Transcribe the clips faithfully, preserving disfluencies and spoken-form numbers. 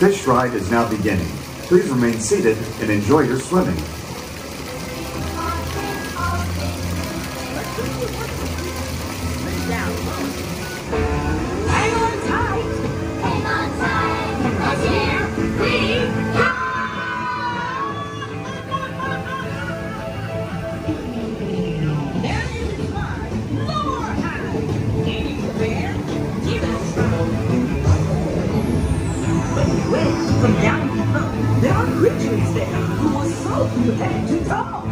fish ride is now beginning. Please remain seated and enjoy your swimming. From down below, there are creatures there who will soak you head to toe.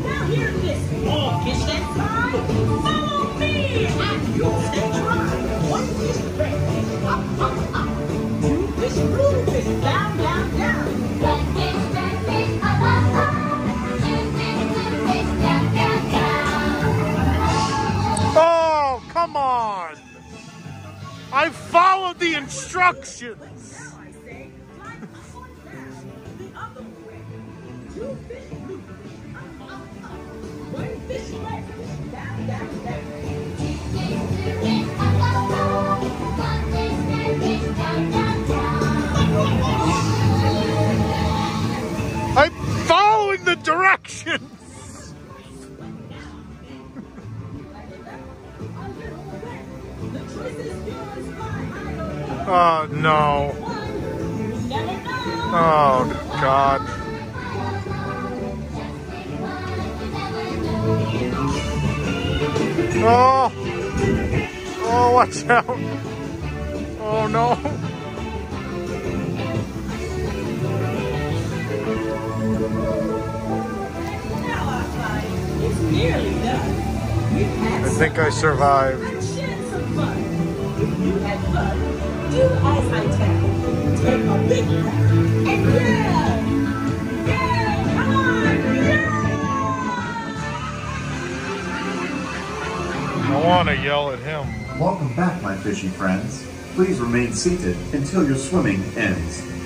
Now hear this, all fish that fly, follow me, and you'll try. One fish, red fish, up, up, up. Two fish, blue fish, down, down, down. One fish, red fish, up, up, up. Two fish, blue fish, down, down, down. Oh, come on! I followed the instructions. Two fish, blue fish, up, up, up. One fish, red fish, down, down, down. Two fish, blue fish, up, up, up. One fish, red fish, down, down, down. I'm following the directions. Oh no. Oh God. Oh! Oh, watch out! Oh no! I think I survived. You had fun. Do as I tell you. Take a big breath and yeah! Yeah! Come on! Yeah! I want to yell at him. Welcome back, my fishy friends. Please remain seated until your swimming ends.